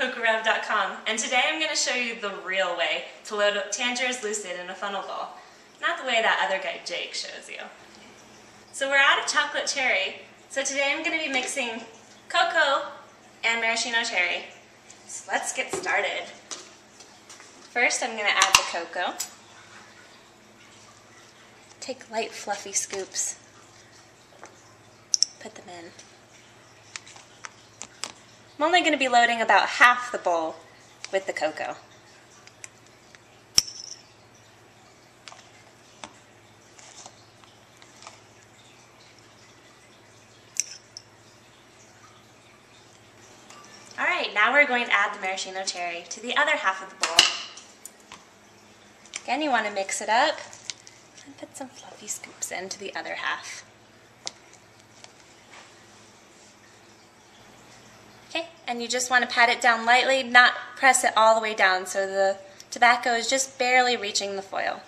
HookahRev.com, and today I'm going to show you the real way to load up Tangiers Lucid in a funnel bowl, not the way that other guy Jake shows you. So we're out of chocolate cherry, so today I'm going to be mixing cocoa and maraschino cherry. So let's get started. First I'm going to add the cocoa. Take light fluffy scoops, put them in. I'm only going to be loading about half the bowl with the cocoa. Alright, now we're going to add the maraschino cherry to the other half of the bowl. Again, you want to mix it up and put some fluffy scoops into the other half. And you just want to pat it down lightly, not press it all the way down so the tobacco is just barely reaching the foil.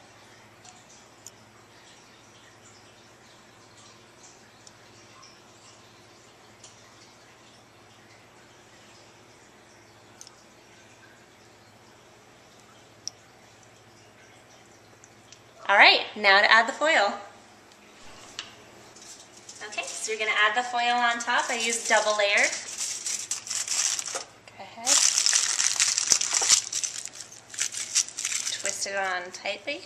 Alright, now to add the foil. Okay, so you're going to add the foil on top. I use double layer. Twist it on tightly,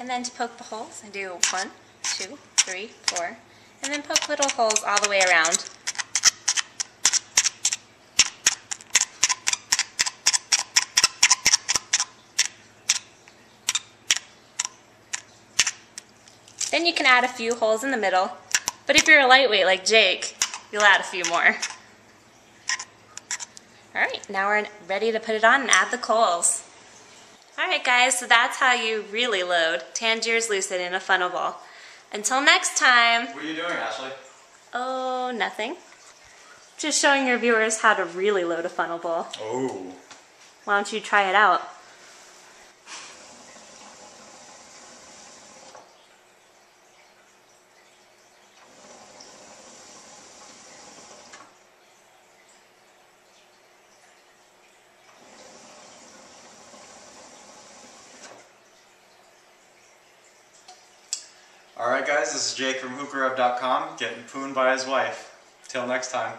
and then to poke the holes, I do 1, 2, 3, 4, and then poke little holes all the way around. Then you can add a few holes in the middle, but if you're a lightweight like Jake, you'll add a few more. Alright, now we're ready to put it on and add the coals. Alright guys, so that's how you really load Tangiers Lucid in a funnel bowl. Until next time. What are you doing, Ashley? Oh, nothing. Just showing your viewers how to really load a funnel bowl. Oh. Why don't you try it out? Alright guys, this is Jake from HookahRev.com, getting pooned by his wife. Till next time.